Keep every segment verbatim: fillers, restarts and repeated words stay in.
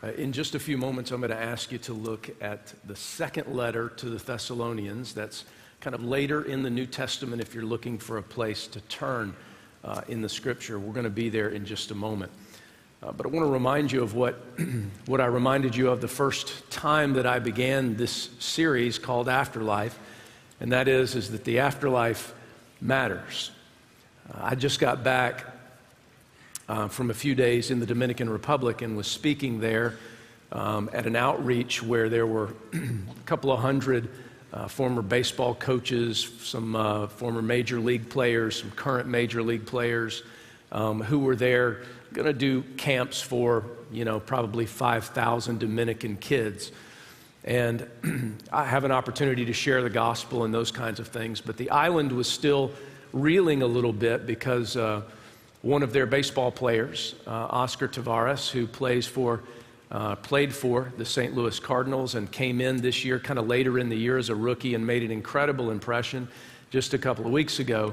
Uh, in just a few moments, I'm going to ask you to look at the second letter to the Thessalonians. That's kind of later in the New Testament if you're looking for a place to turn uh, in the Scripture. We're going to be there in just a moment. Uh, but I want to remind you of what, what I reminded you of the first time that I began this series called Afterlife, and that is, is that the afterlife matters. Uh, I just got back uh, from a few days in the Dominican Republic and was speaking there um, at an outreach where there were a couple of hundred Uh, former baseball coaches, some uh, former major league players, some current major league players um, who were there going to do camps for, you know, probably five thousand Dominican kids. And I have an opportunity to share the gospel and those kinds of things. But the island was still reeling a little bit because uh, one of their baseball players, uh, Oscar Tavares, who plays for Uh, played for the Saint Louis Cardinals and came in this year, kind of later in the year as a rookie, and made an incredible impression just a couple of weeks ago,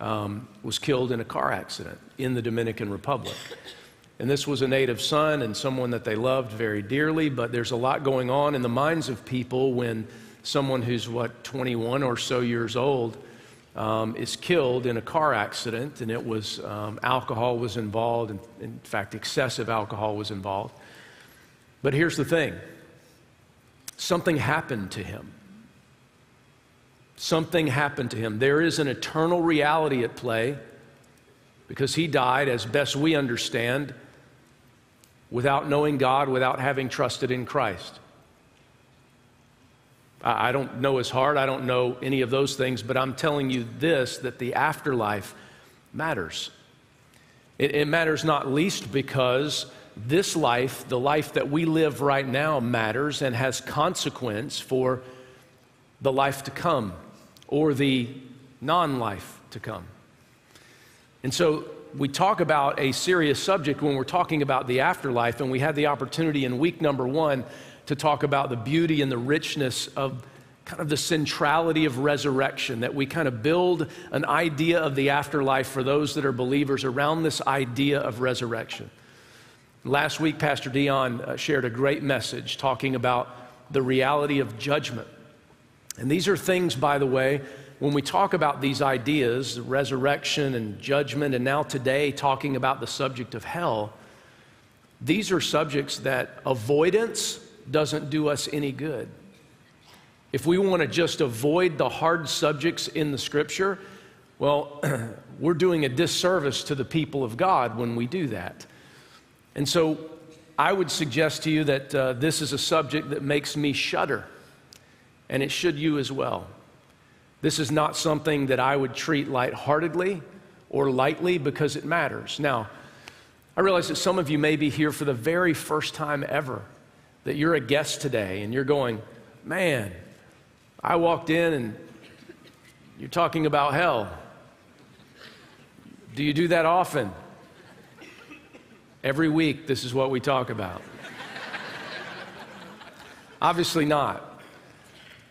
um, was killed in a car accident in the Dominican Republic. And this was a native son and someone that they loved very dearly, but there's a lot going on in the minds of people when someone who's, what, twenty-one or so years old um, is killed in a car accident, and it was, um, alcohol was involved, and in fact, excessive alcohol was involved. But here's the thing. Something happened to him. Something happened to him. There is an eternal reality at play because he died, as best we understand, without knowing God, without having trusted in Christ. I don't know his heart. I don't know any of those things, but I'm telling you this, that the afterlife matters. It, it matters not least because this life, the life that we live right now, matters and has consequence for the life to come or the non-life to come. And so we talk about a serious subject when we're talking about the afterlife, and we had the opportunity in week number one to talk about the beauty and the richness of kind of the centrality of resurrection, that we kind of build an idea of the afterlife for those that are believers around this idea of resurrection. Last week, Pastor Dion shared a great message talking about the reality of judgment. And these are things, by the way, when we talk about these ideas, resurrection and judgment, and now today talking about the subject of hell, these are subjects that avoidance doesn't do us any good. If we want to just avoid the hard subjects in the Scripture, well, we're doing a disservice to the people of God when we do that. And so I would suggest to you that uh, this is a subject that makes me shudder, and it should you as well. This is not something that I would treat lightheartedly or lightly because it matters. Now, I realize that some of you may be here for the very first time ever, that you're a guest today, and you're going, man, I walked in and you're talking about hell. Do you do that often? Every week, this is what we talk about. Obviously not.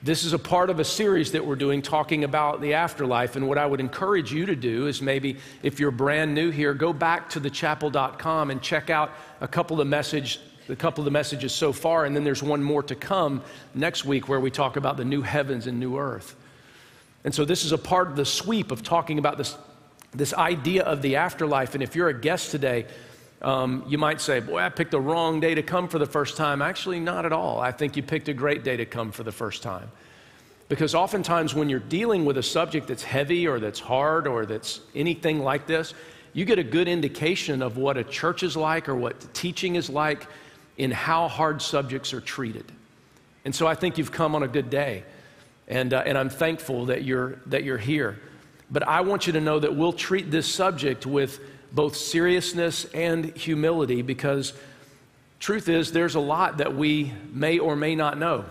This is a part of a series that we're doing talking about the afterlife, and what I would encourage you to do is maybe, if you're brand new here, go back to the chapel dot com and check out a couple of message, a couple of the messages so far, and then there's one more to come next week where we talk about the new heavens and new earth. And so this is a part of the sweep of talking about this, this idea of the afterlife, and if you're a guest today, Um, you might say, boy, I picked the wrong day to come for the first time. Actually, not at all. I think you picked a great day to come for the first time. Because oftentimes when you're dealing with a subject that's heavy or that's hard or that's anything like this, you get a good indication of what a church is like or what teaching is like in how hard subjects are treated. And so I think you've come on a good day. And, uh, and I'm thankful that you're, that you're here. But I want you to know that we'll treat this subject with both seriousness and humility, because truth is there's a lot that we may or may not know.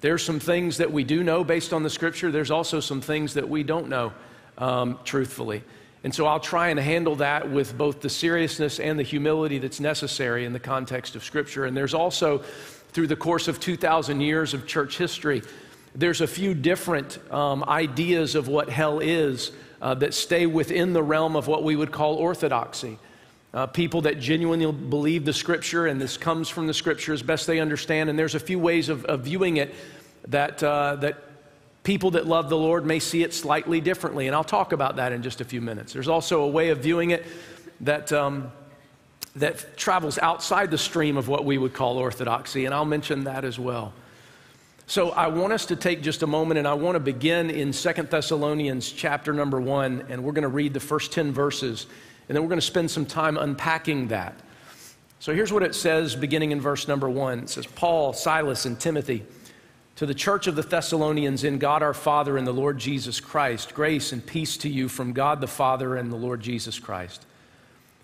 There's some things that we do know based on the Scripture. There's also some things that we don't know, um, truthfully. And so I'll try and handle that with both the seriousness and the humility that's necessary in the context of Scripture. And there's also, through the course of two thousand years of church history, there's a few different um, ideas of what hell is Uh, that stay within the realm of what we would call orthodoxy. uh, people that genuinely believe the Scripture, and this comes from the Scripture as best they understand. And there's a few ways of, of viewing it that, uh, that people that love the Lord may see it slightly differently. And I'll talk about that in just a few minutes. There's also a way of viewing it that, um, that travels outside the stream of what we would call orthodoxy, and I'll mention that as well. So I want us to take just a moment, and I want to begin in Second Thessalonians chapter number one, and we're going to read the first ten verses, and then we're going to spend some time unpacking that. So here's what it says beginning in verse number one. It says, Paul, Silas, and Timothy, to the church of the Thessalonians in God our Father and the Lord Jesus Christ, grace and peace to you from God the Father and the Lord Jesus Christ.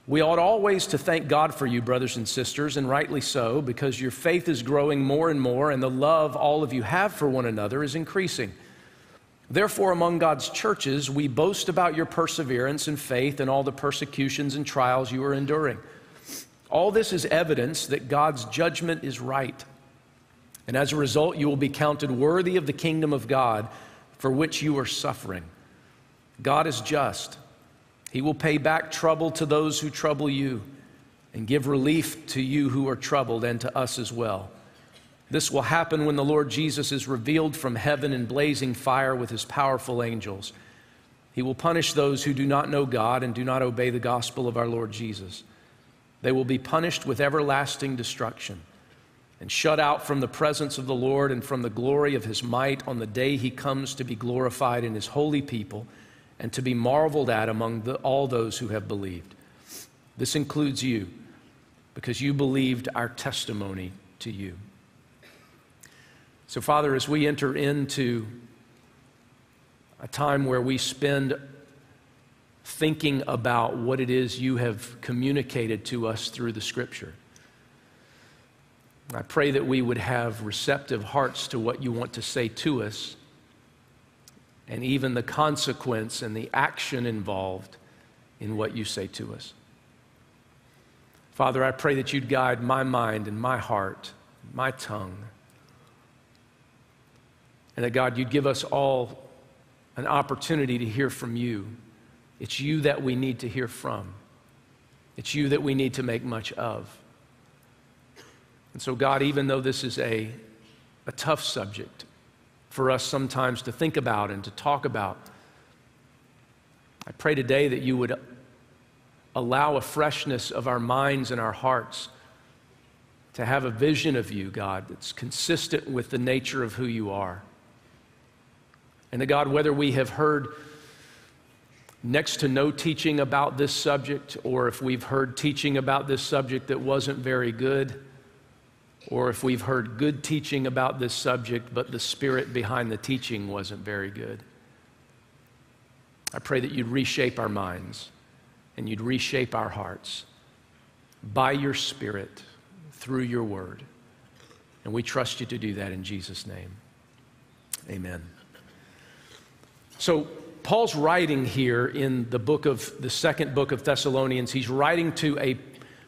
We ought always to thank God for you, brothers and sisters, and rightly so, because your faith is growing more and more, and the love all of you have for one another is increasing. Therefore, among God's churches, we boast about your perseverance and faith and all the persecutions and trials you are enduring. All this is evidence that God's judgment is right. And as a result, you will be counted worthy of the kingdom of God for which you are suffering. God is just. He will pay back trouble to those who trouble you and give relief to you who are troubled and to us as well. This will happen when the Lord Jesus is revealed from heaven in blazing fire with his powerful angels. He will punish those who do not know God and do not obey the gospel of our Lord Jesus. They will be punished with everlasting destruction and shut out from the presence of the Lord and from the glory of his might on the day he comes to be glorified in his holy people and to be marveled at among the, all those who have believed. This includes you, because you believed our testimony to you. So, Father, as we enter into a time where we spend thinking about what it is you have communicated to us through the Scripture, I pray that we would have receptive hearts to what you want to say to us, and even the consequence and the action involved in what you say to us. Father, I pray that you'd guide my mind and my heart, my tongue, and that, God, you'd give us all an opportunity to hear from you. It's you that we need to hear from. It's you that we need to make much of. And so, God, even though this is a, a tough subject for us sometimes to think about and to talk about, I pray today that you would allow a freshness of our minds and our hearts to have a vision of you, God, that's consistent with the nature of who you are. And that, God, whether we have heard next to no teaching about this subject, or if we've heard teaching about this subject that wasn't very good, or if we've heard good teaching about this subject, but the spirit behind the teaching wasn't very good, I pray that you'd reshape our minds and you'd reshape our hearts by your Spirit through your word. And we trust you to do that in Jesus' name. Amen. So Paul's writing here in the book of the second book of Thessalonians. He's writing to a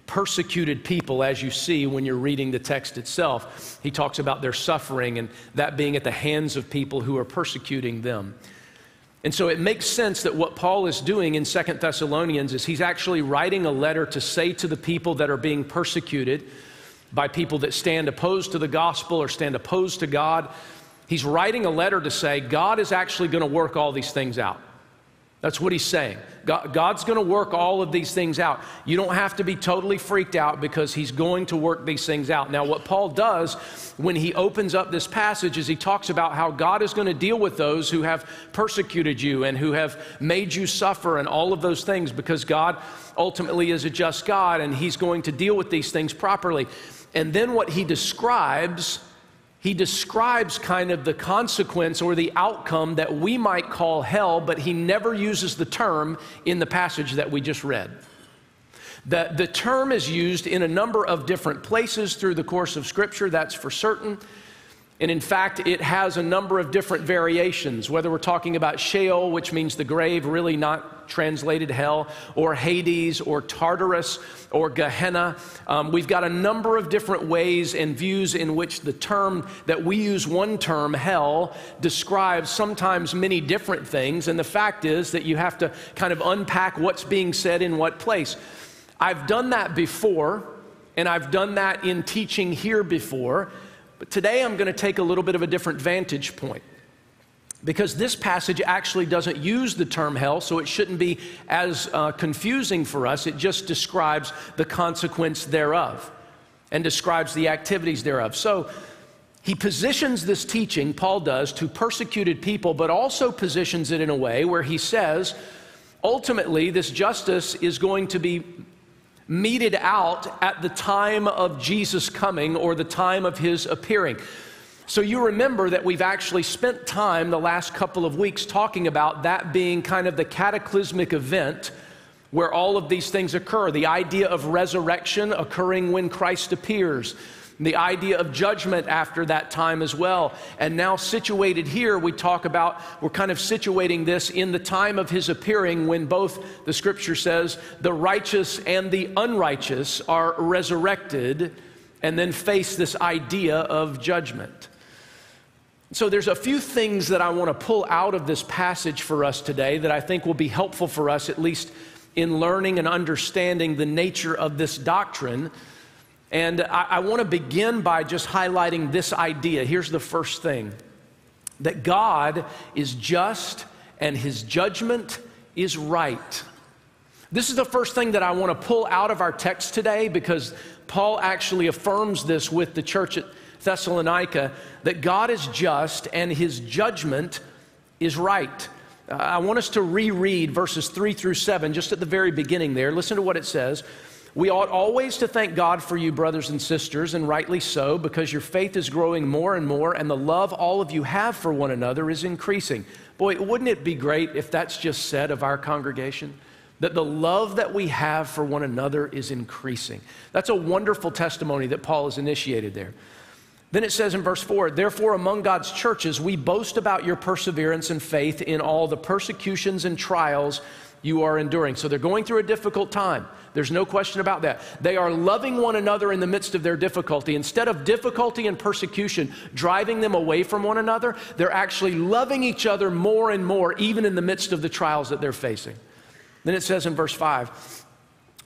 persecuted people, as you see when you're reading the text itself. He talks about their suffering and that being at the hands of people who are persecuting them. And so it makes sense that what Paul is doing in Second Thessalonians is he's actually writing a letter to say to the people that are being persecuted by people that stand opposed to the gospel or stand opposed to God. He's writing a letter to say God is actually going to work all these things out. That's what he's saying. God, God's going to work all of these things out. You don't have to be totally freaked out because he's going to work these things out. Now, what Paul does when he opens up this passage is he talks about how God is going to deal with those who have persecuted you and who have made you suffer and all of those things, because God ultimately is a just God and he's going to deal with these things properly. And then what he describes, he describes kind of the consequence or the outcome that we might call hell, but he never uses the term in the passage that we just read. The, the term is used in a number of different places through the course of Scripture, that's for certain. And in fact, it has a number of different variations, whether we're talking about Sheol, which means the grave, really not translated hell, or Hades, or Tartarus, or Gehenna. Um, we've got a number of different ways and views in which the term that we use, one term, hell, describes sometimes many different things. And the fact is that you have to kind of unpack what's being said in what place. I've done that before, and I've done that in teaching here before, but today I'm going to take a little bit of a different vantage point, because this passage actually doesn't use the term hell, so it shouldn't be as uh, confusing for us. It just describes the consequence thereof and describes the activities thereof. So he positions this teaching, Paul does, to persecuted people, but also positions it in a way where he says, ultimately, this justice is going to be meted out at the time of Jesus' coming or the time of his appearing. So you remember that we've actually spent time the last couple of weeks talking about that being kind of the cataclysmic event where all of these things occur. The idea of resurrection occurring when Christ appears. The idea of judgment after that time as well. And now situated here, we talk about, we're kind of situating this in the time of his appearing when both, the scripture says, the righteous and the unrighteous are resurrected and then face this idea of judgment. So there's a few things that I want to pull out of this passage for us today that I think will be helpful for us, at least in learning and understanding the nature of this doctrine. And I, I want to begin by just highlighting this idea. Here's the first thing, that God is just and his judgment is right. This is the first thing that I want to pull out of our text today, because Paul actually affirms this with the church at Thessalonica, that God is just and his judgment is right. Uh, I want us to reread verses three through seven, just at the very beginning there. Listen to what it says. We ought always to thank God for you, brothers and sisters, and rightly so, because your faith is growing more and more, and the love all of you have for one another is increasing. Boy, wouldn't it be great if that's just said of our congregation? That the love that we have for one another is increasing. That's a wonderful testimony that Paul has initiated there. Then it says in verse four, therefore among God's churches, we boast about your perseverance and faith in all the persecutions and trials you are enduring. So they're going through a difficult time. There's no question about that. They are loving one another in the midst of their difficulty. Instead of difficulty and persecution driving them away from one another, they're actually loving each other more and more, even in the midst of the trials that they're facing. Then it says in verse five,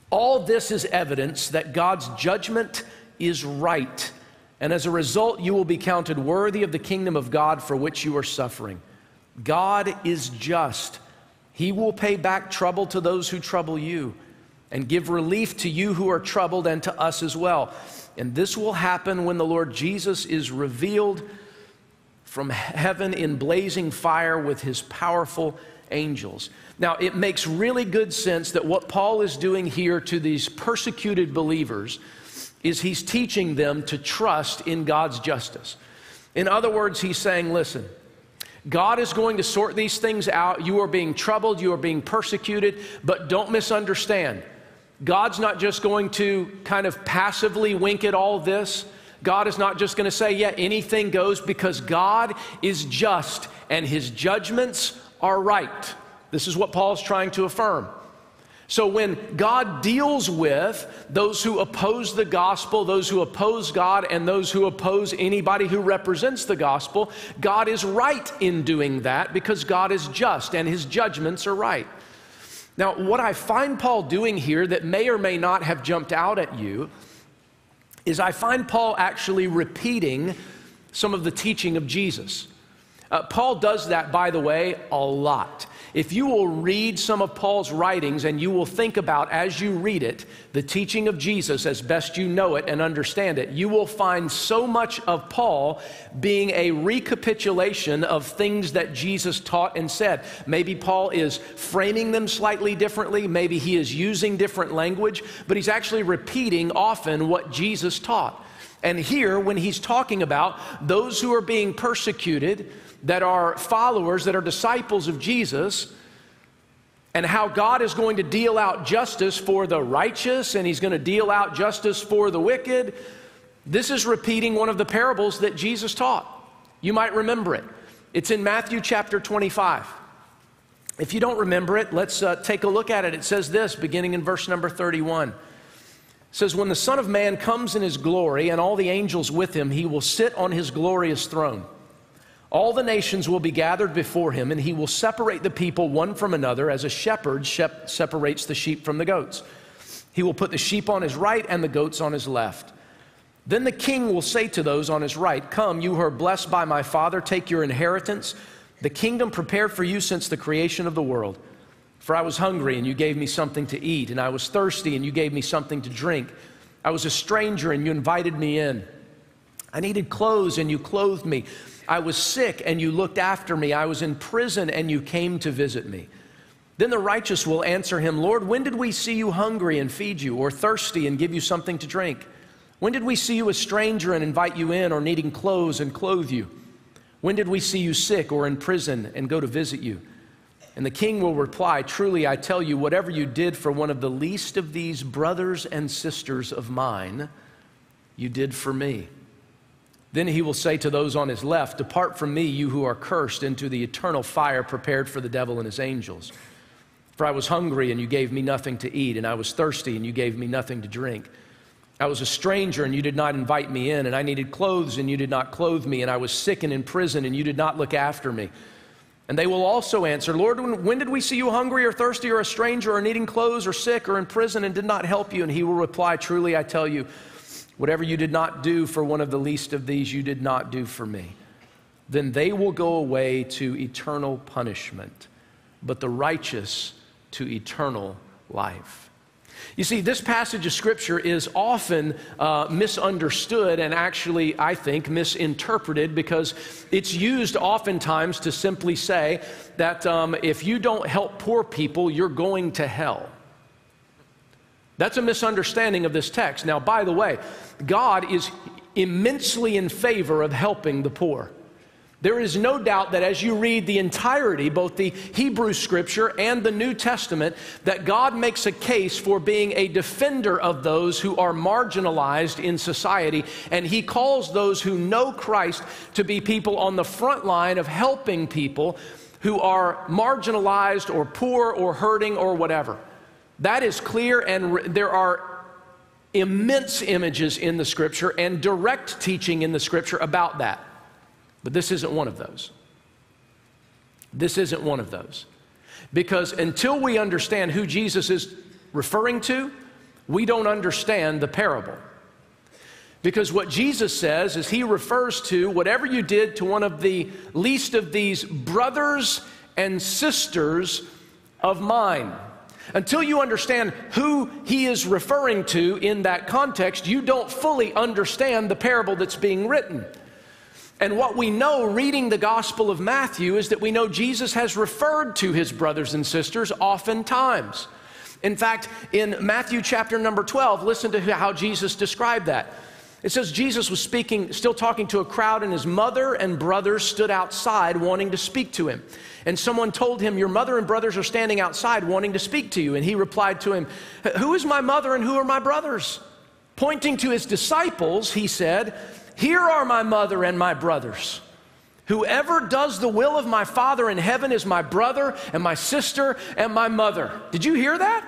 all this is evidence that God's judgment is right, and as a result, you will be counted worthy of the kingdom of God for which you are suffering. God is just. He will pay back trouble to those who trouble you and give relief to you who are troubled and to us as well. And this will happen when the Lord Jesus is revealed from heaven in blazing fire with his powerful angels. Now, it makes really good sense that what Paul is doing here to these persecuted believers is he's teaching them to trust in God's justice. In other words, he's saying, listen, God is going to sort these things out. You are being troubled, you are being persecuted, but don't misunderstand. God's not just going to kind of passively wink at all this. God is not just going to say, yeah, anything goes, because God is just and his judgments are right. This is what Paul's trying to affirm. So when God deals with those who oppose the gospel, those who oppose God, and those who oppose anybody who represents the gospel, God is right in doing that, because God is just and his judgments are right. Now, what I find Paul doing here that may or may not have jumped out at you is I find Paul actually repeating some of the teaching of Jesus. Uh, Paul does that, by the way, a lot. If you will read some of Paul's writings and you will think about, as you read it, the teaching of Jesus as best you know it and understand it, you will find so much of Paul being a recapitulation of things that Jesus taught and said. Maybe Paul is framing them slightly differently. Maybe he is using different language, but he's actually repeating often what Jesus taught. And here, when he's talking about those who are being persecuted, that are followers, that are disciples of Jesus, and how God is going to deal out justice for the righteous, and he's going to deal out justice for the wicked, this is repeating one of the parables that Jesus taught. You might remember it. It's in Matthew chapter twenty-five. If you don't remember it, let's uh, take a look at it. It says this, beginning in verse number thirty-one. It says, when the Son of Man comes in his glory and all the angels with him, he will sit on his glorious throne. All the nations will be gathered before him, and he will separate the people one from another as a shepherd shep- separates the sheep from the goats. He will put the sheep on his right and the goats on his left. Then the king will say to those on his right, come, you who are blessed by my Father, take your inheritance, the kingdom prepared for you since the creation of the world. For I was hungry, and you gave me something to eat, and I was thirsty, and you gave me something to drink. I was a stranger, and you invited me in. I needed clothes, and you clothed me. I was sick, and you looked after me. I was in prison, and you came to visit me. Then the righteous will answer him, Lord, when did we see you hungry and feed you, or thirsty and give you something to drink? When did we see you a stranger and invite you in, or needing clothes and clothe you? When did we see you sick or in prison and go to visit you? And the king will reply, truly, I tell you, whatever you did for one of the least of these brothers and sisters of mine, you did for me. Then he will say to those on his left, depart from me, you who are cursed, into the eternal fire prepared for the devil and his angels. For I was hungry, and you gave me nothing to eat, and I was thirsty, and you gave me nothing to drink. I was a stranger, and you did not invite me in, and I needed clothes, and you did not clothe me, and I was sick and in prison, and you did not look after me. And they will also answer, Lord, when, when did we see you hungry or thirsty or a stranger or needing clothes or sick or in prison and did not help you? And he will reply, truly, I tell you, whatever you did not do for one of the least of these, you did not do for me. Then they will go away to eternal punishment, but the righteous to eternal life. You see, this passage of Scripture is often uh, misunderstood and actually, I think, misinterpreted because it's used oftentimes to simply say that um, if you don't help poor people, you're going to hell. That's a misunderstanding of this text. Now, by the way, God is immensely in favor of helping the poor. There is no doubt that as you read the entirety, both the Hebrew Scripture and the New Testament, that God makes a case for being a defender of those who are marginalized in society, and He calls those who know Christ to be people on the front line of helping people who are marginalized or poor or hurting or whatever. That is clear, and there are immense images in the Scripture and direct teaching in the Scripture about that. But this isn't one of those. This isn't one of those. Because until we understand who Jesus is referring to, we don't understand the parable. Because what Jesus says is He refers to whatever you did to one of the least of these brothers and sisters of mine. Until you understand who He is referring to in that context, you don't fully understand the parable that's being written. And what we know reading the Gospel of Matthew is that we know Jesus has referred to His brothers and sisters oftentimes. In fact, in Matthew chapter number twelve, listen to how Jesus described that. It says Jesus was speaking, still talking to a crowd, and His mother and brothers stood outside wanting to speak to Him. And someone told Him, your mother and brothers are standing outside wanting to speak to you. And He replied to him, who is my mother and who are my brothers? Pointing to His disciples, He said, here are my mother and my brothers. Whoever does the will of my Father in heaven is my brother and my sister and my mother. Did you hear that?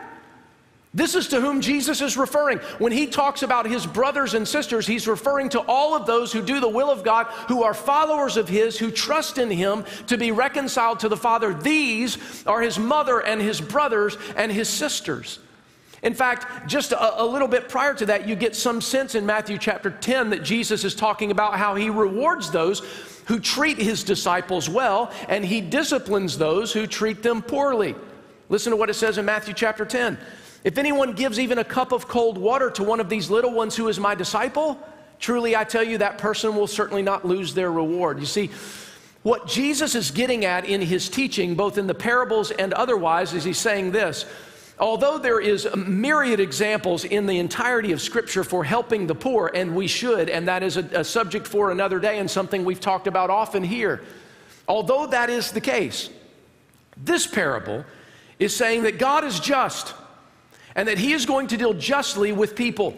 This is to whom Jesus is referring. When He talks about His brothers and sisters, He's referring to all of those who do the will of God, who are followers of His, who trust in Him to be reconciled to the Father. These are His mother and His brothers and His sisters. In fact, just a, a little bit prior to that, you get some sense in Matthew chapter ten that Jesus is talking about how He rewards those who treat His disciples well, and He disciplines those who treat them poorly. Listen to what it says in Matthew chapter ten. If anyone gives even a cup of cold water to one of these little ones who is my disciple, truly I tell you that person will certainly not lose their reward. You see, what Jesus is getting at in His teaching, both in the parables and otherwise, is He's saying this. Although there is myriad examples in the entirety of Scripture for helping the poor, and we should, and that is a, a subject for another day and something we've talked about often here. Although that is the case, this parable is saying that God is just and that He is going to deal justly with people.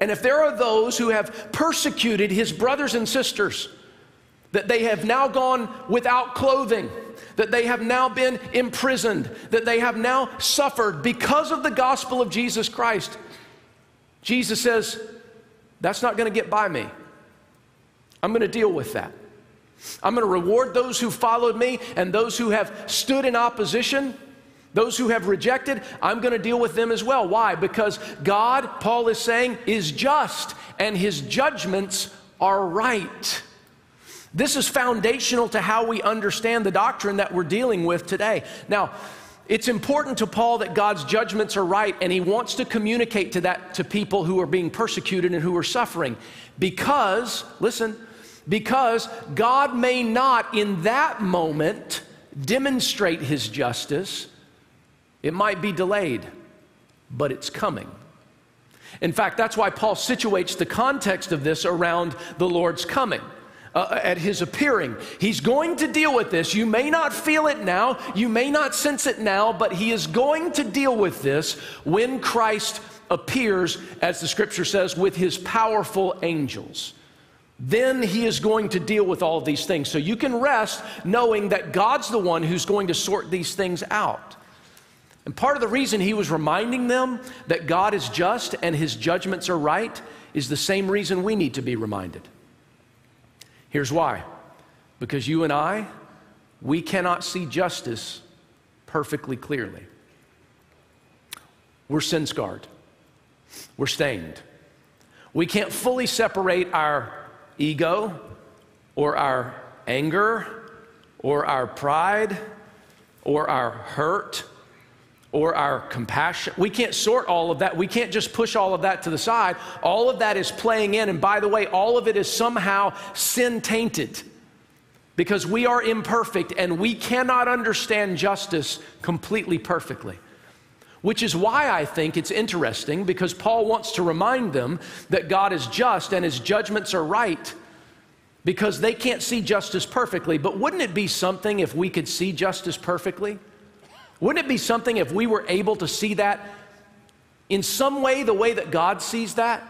And if there are those who have persecuted His brothers and sisters, that they have now gone without clothing, that they have now been imprisoned, that they have now suffered because of the gospel of Jesus Christ, Jesus says, that's not going to get by me. I'm going to deal with that. I'm going to reward those who followed me and those who have stood in opposition. Those who have rejected, I'm going to deal with them as well. Why? Because God, Paul is saying, is just, and his judgments are right. This is foundational to how we understand the doctrine that we're dealing with today. Now, it's important to Paul that God's judgments are right, and he wants to communicate to that to people who are being persecuted and who are suffering. Because, listen, because God may not in that moment demonstrate his justice. It might be delayed, but it's coming. In fact, that's why Paul situates the context of this around the Lord's coming, uh, at his appearing. He's going to deal with this. You may not feel it now, you may not sense it now, but he is going to deal with this when Christ appears, as the scripture says, with his powerful angels. Then he is going to deal with all these things. So you can rest knowing that God's the one who's going to sort these things out. And part of the reason he was reminding them that God is just and his judgments are right is the same reason we need to be reminded. Here's why. Because you and I, we cannot see justice perfectly clearly. We're sin-scarred. We're stained. We can't fully separate our ego or our anger or our pride or our hurt or our compassion. We can't sort all of that. We can't just push all of that to the side. All of that is playing in, and by the way, all of it is somehow sin-tainted because we are imperfect and we cannot understand justice completely perfectly, which is why I think it's interesting because Paul wants to remind them that God is just and his judgments are right because they can't see justice perfectly. But wouldn't it be something if we could see justice perfectly? Wouldn't it be something if we were able to see that in some way, the way that God sees that?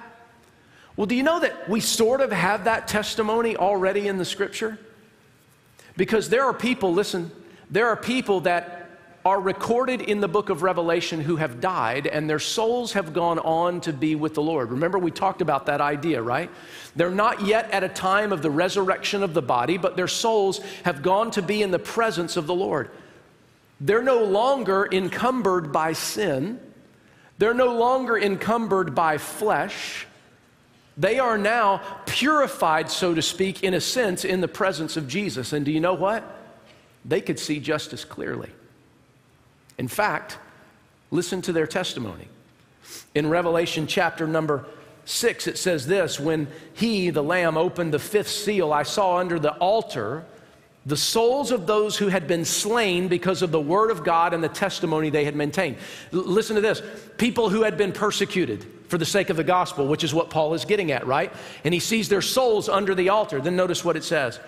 Well, do you know that we sort of have that testimony already in the scripture? Because there are people, listen, there are people that are recorded in the book of Revelation who have died and their souls have gone on to be with the Lord. Remember, we talked about that idea, right? They're not yet at a time of the resurrection of the body, but their souls have gone to be in the presence of the Lord. They're no longer encumbered by sin. They're no longer encumbered by flesh. They are now purified, so to speak, in a sense, in the presence of Jesus. And do you know what? They could see justice clearly. In fact, listen to their testimony. In Revelation chapter number six, it says this, "When he, the Lamb, opened the fifth seal, I saw under the altar the souls of those who had been slain because of the word of God and the testimony they had maintained." L- listen to this. People who had been persecuted for the sake of the gospel, which is what Paul is getting at, right? And he sees their souls under the altar. Then notice what it says.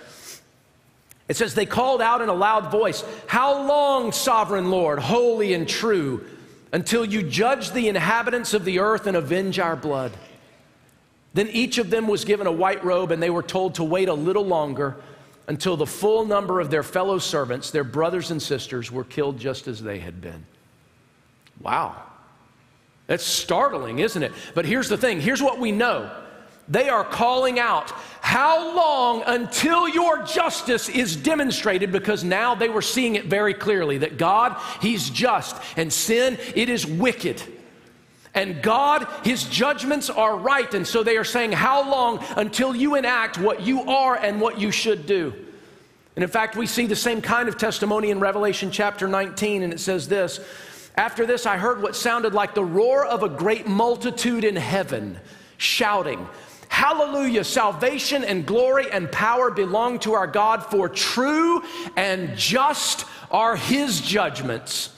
It says, "They called out in a loud voice, 'How long, sovereign Lord, holy and true, until you judge the inhabitants of the earth and avenge our blood?' Then each of them was given a white robe, and they were told to wait a little longer until the full number of their fellow servants, their brothers and sisters, were killed just as they had been." Wow. That's startling, isn't it? But here's the thing. Here's what we know. They are calling out, "How long until your justice is demonstrated?" Because now they were seeing it very clearly that God, he's just, and sin, it is wicked. And God, his judgments are right. And so they are saying, "How long until you enact what you are and what you should do?" And in fact, we see the same kind of testimony in Revelation chapter nineteen, and it says this, "After this, I heard what sounded like the roar of a great multitude in heaven, shouting, 'Hallelujah, salvation and glory and power belong to our God, for true and just are his judgments.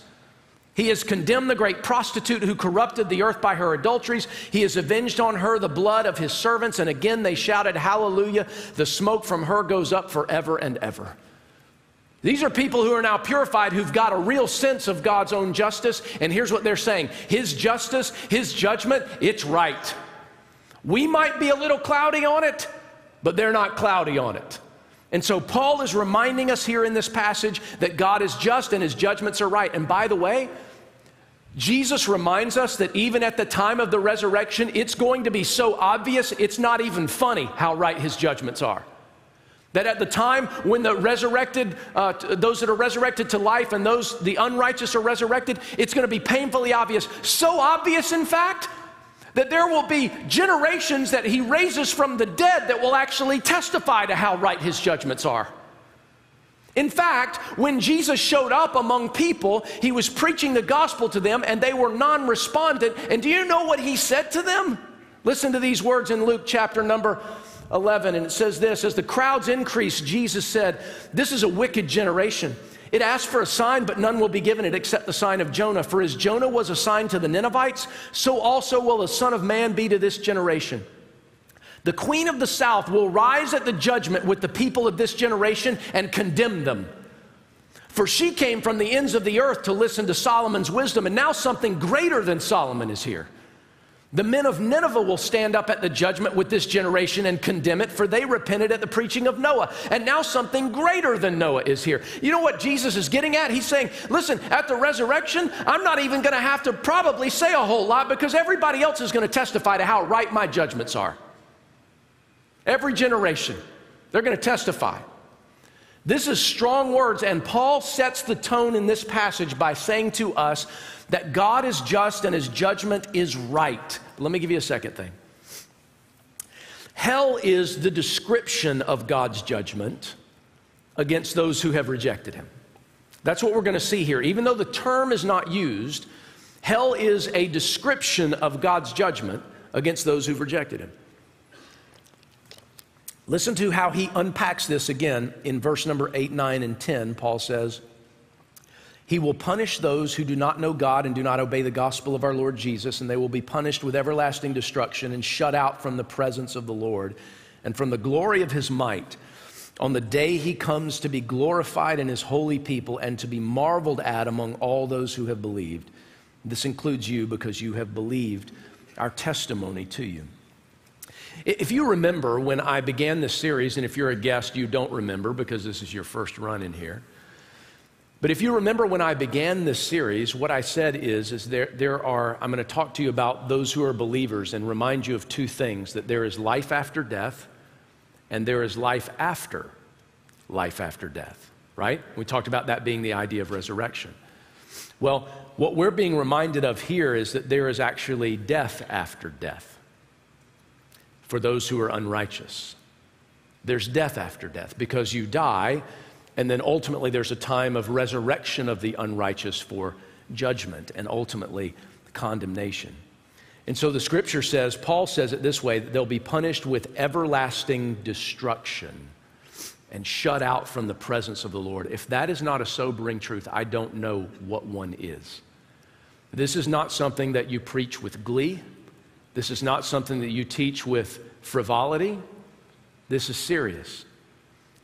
He has condemned the great prostitute who corrupted the earth by her adulteries. He has avenged on her the blood of his servants.' And again they shouted, 'Hallelujah, the smoke from her goes up forever and ever.'" These are people who are now purified, who've got a real sense of God's own justice. And here's what they're saying. His justice, his judgment, it's right. We might be a little cloudy on it, but they're not cloudy on it. And so Paul is reminding us here in this passage that God is just and his judgments are right. And by the way, Jesus reminds us that even at the time of the resurrection, it's going to be so obvious, it's not even funny how right his judgments are. That at the time when the resurrected, uh, those that are resurrected to life and those, the unrighteous are resurrected, it's going to be painfully obvious. So obvious, in fact, that there will be generations that he raises from the dead that will actually testify to how right his judgments are. In fact, when Jesus showed up among people, he was preaching the gospel to them and they were non-respondent. And do you know what he said to them? Listen to these words in Luke chapter number eleven, and it says this: as the crowds increased, Jesus said, "This is a wicked generation. It asks for a sign, but none will be given it except the sign of Jonah. For as Jonah was a sign to the Ninevites, so also will the Son of Man be to this generation. The Queen of the South will rise at the judgment with the people of this generation and condemn them. For she came from the ends of the earth to listen to Solomon's wisdom, and now something greater than Solomon is here. The men of Nineveh will stand up at the judgment with this generation and condemn it, for they repented at the preaching of Noah. And now something greater than Noah is here." You know what Jesus is getting at? He's saying, listen, at the resurrection, I'm not even going to have to probably say a whole lot because everybody else is going to testify to how right my judgments are. Every generation, they're going to testify. This is strong words, and Paul sets the tone in this passage by saying to us that God is just and his judgment is right. Let me give you a second thing. Hell is the description of God's judgment against those who have rejected him. That's what we're going to see here. Even though the term is not used, hell is a description of God's judgment against those who've rejected him. Listen to how he unpacks this again in verse number eight, nine, and ten. Paul says, "He will punish those who do not know God and do not obey the gospel of our Lord Jesus, and they will be punished with everlasting destruction and shut out from the presence of the Lord and from the glory of his might on the day he comes to be glorified in his holy people and to be marveled at among all those who have believed. This includes you because you have believed our testimony to you." If you remember when I began this series, and if you're a guest, you don't remember because this is your first run in here. But if you remember when I began this series, what I said is, is there, there are, I'm going to talk to you about those who are believers and remind you of two things, that there is life after death and there is life after life after death, right? We talked about that being the idea of resurrection. Well, what we're being reminded of here is that there is actually death after death. For those who are unrighteous, there's death after death because you die, and then ultimately there's a time of resurrection of the unrighteous for judgment and ultimately condemnation. And so the scripture says, Paul says it this way, that they'll be punished with everlasting destruction and shut out from the presence of the Lord. If that is not a sobering truth, I don't know what one is. This is not something that you preach with glee. This is not something that you teach with frivolity. This is serious.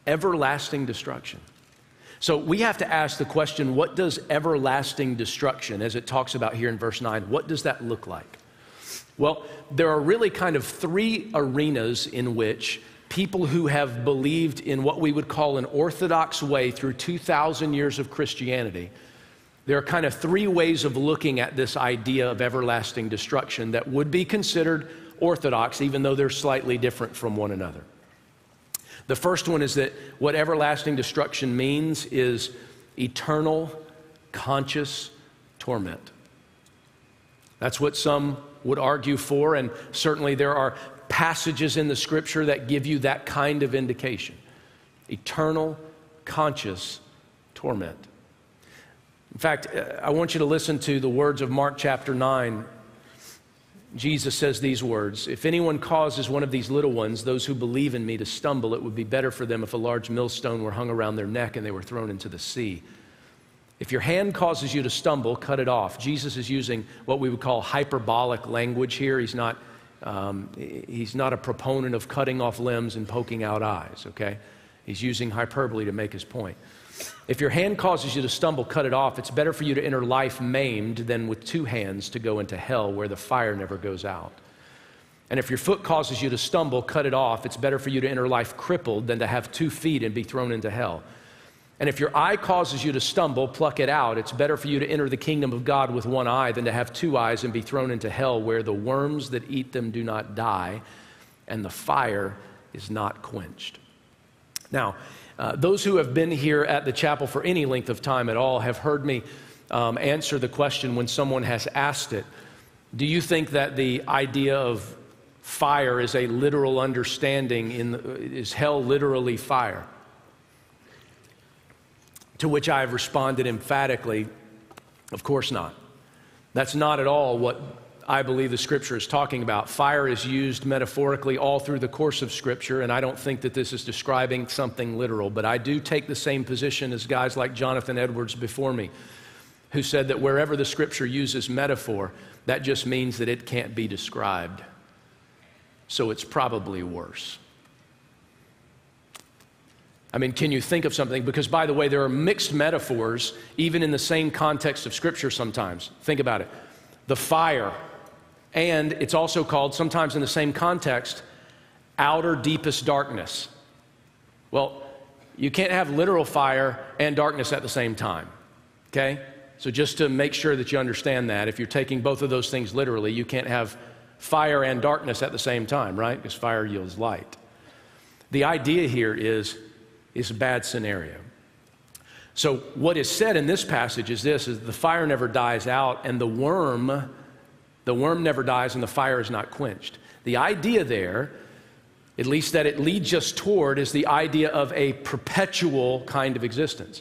Everlasting destruction. So we have to ask the question, what does everlasting destruction, as it talks about here in verse nine, what does that look like? Well, there are really kind of three arenas in which people who have believed in what we would call an orthodox way through two thousand years of Christianity. There are kind of three ways of looking at this idea of everlasting destruction that would be considered orthodox, even though they're slightly different from one another. The first one is that what everlasting destruction means is eternal, conscious torment. That's what some would argue for, and certainly there are passages in the scripture that give you that kind of indication. Eternal, conscious torment. In fact, I want you to listen to the words of Mark chapter nine. Jesus says these words, "If anyone causes one of these little ones, those who believe in me, to stumble, it would be better for them if a large millstone were hung around their neck and they were thrown into the sea. If your hand causes you to stumble, cut it off." Jesus is using what we would call hyperbolic language here. He's not, um, he's not a proponent of cutting off limbs and poking out eyes, okay? He's using hyperbole to make his point. "If your hand causes you to stumble, cut it off. It's better for you to enter life maimed than with two hands to go into hell where the fire never goes out. And if your foot causes you to stumble, cut it off. It's better for you to enter life crippled than to have two feet and be thrown into hell. And if your eye causes you to stumble, pluck it out. It's better for you to enter the kingdom of God with one eye than to have two eyes and be thrown into hell where the worms that eat them do not die and the fire is not quenched." Now, uh, those who have been here at the chapel for any length of time at all have heard me um, answer the question when someone has asked it. Do you think that the idea of fire is a literal understanding? In the, is hell literally fire? To which I have responded emphatically, of course not. That's not at all what I believe the Scripture is talking about. Fire is used metaphorically all through the course of Scripture, and I don't think that this is describing something literal, but I do take the same position as guys like Jonathan Edwards before me, who said that wherever the Scripture uses metaphor, that just means that it can't be described. So it's probably worse. I mean, can you think of something? Because, by the way, there are mixed metaphors even in the same context of Scripture sometimes. Think about it. The fire, and it's also called, sometimes in the same context, outer deepest darkness. Well, you can't have literal fire and darkness at the same time, okay? So just to make sure that you understand that, if you're taking both of those things literally, you can't have fire and darkness at the same time, right? Because fire yields light. The idea here is it's a bad scenario. So what is said in this passage is this, is the fire never dies out, and the worm The worm never dies and the fire is not quenched. The idea there, at least that it leads us toward, is the idea of a perpetual kind of existence.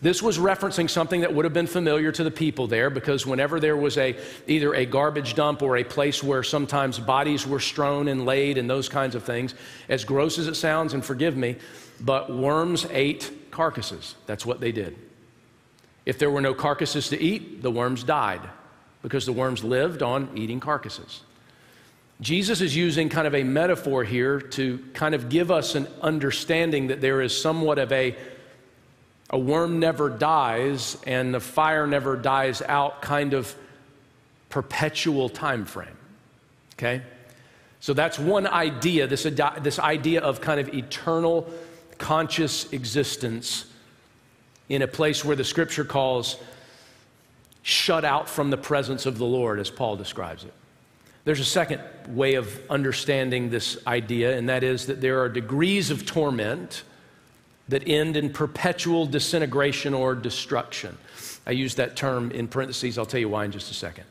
This was referencing something that would have been familiar to the people there, because whenever there was a either a garbage dump or a place where sometimes bodies were strewn and laid and those kinds of things, as gross as it sounds, and forgive me, but worms ate carcasses. That's what they did. If there were no carcasses to eat, the worms died, because the worms lived on eating carcasses. Jesus is using kind of a metaphor here to kind of give us an understanding that there is somewhat of a, a worm never dies and the fire never dies out kind of perpetual time frame, okay? So that's one idea, this, this idea of kind of eternal conscious existence in a place where the Scripture calls shut out from the presence of the Lord, as Paul describes it. There's a second way of understanding this idea, and that is that there are degrees of torment that end in perpetual disintegration or destruction. I use that term in parentheses. I'll tell you why in just a second.